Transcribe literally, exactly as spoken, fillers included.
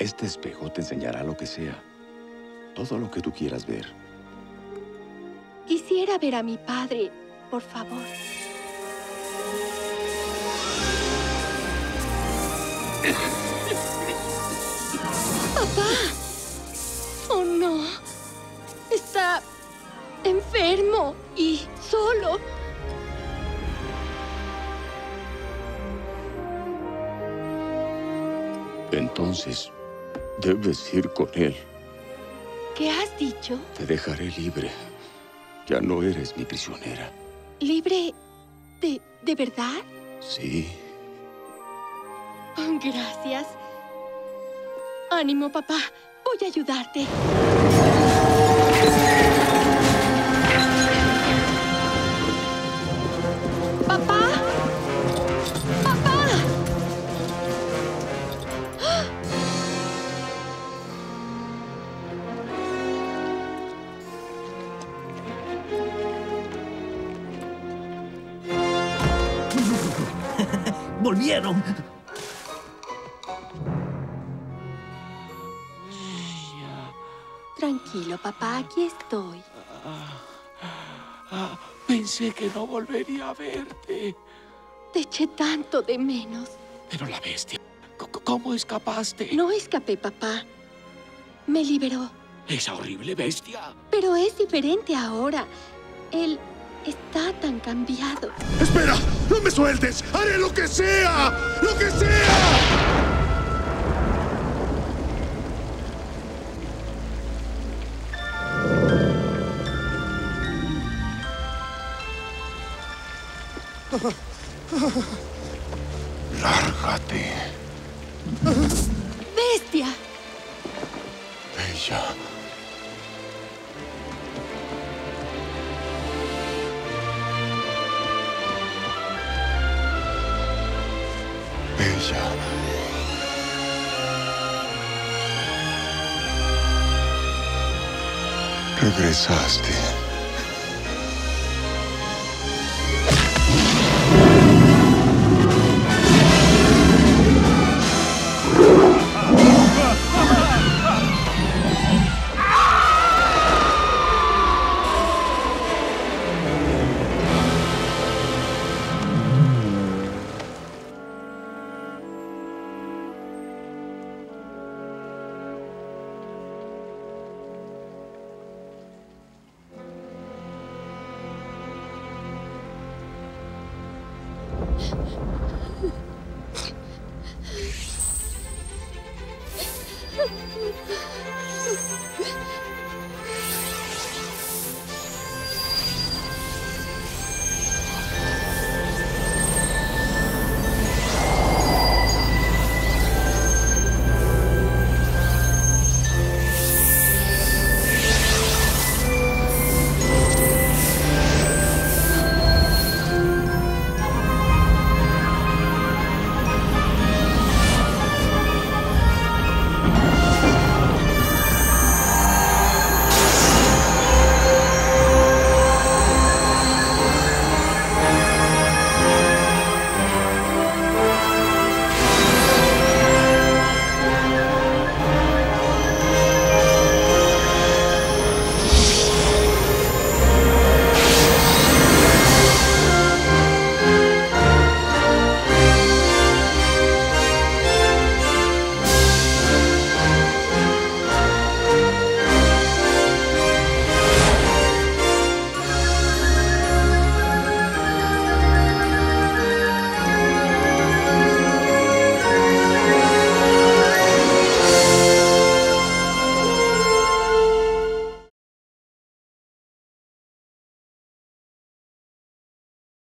Este espejo te enseñará lo que sea, todo lo que tú quieras ver. Quisiera ver a mi padre, por favor. ¡Papá! ¡Oh, no! Está enfermo y solo. Entonces, debes ir con él. ¿Qué has dicho? Te dejaré libre. Ya no eres mi prisionera. ¿Libre de, de verdad? Sí. Oh, gracias. Ánimo, papá. Voy a ayudarte. ¡Papá! ¡Papá! ¡Ah! ¡Volvieron! Tranquilo, papá. Aquí estoy. Ah, ah, pensé que no volvería a verte. Te eché tanto de menos. Pero la bestia, ¿cómo escapaste? No escapé, papá. Me liberó. ¿Esa horrible bestia? Pero es diferente ahora. Él está tan cambiado. ¡Espera! ¡No me sueltes! ¡Haré lo que sea! ¡Lo que sea! ¡Lárgate! ¡Bestia! Bella. Bella. Regresaste.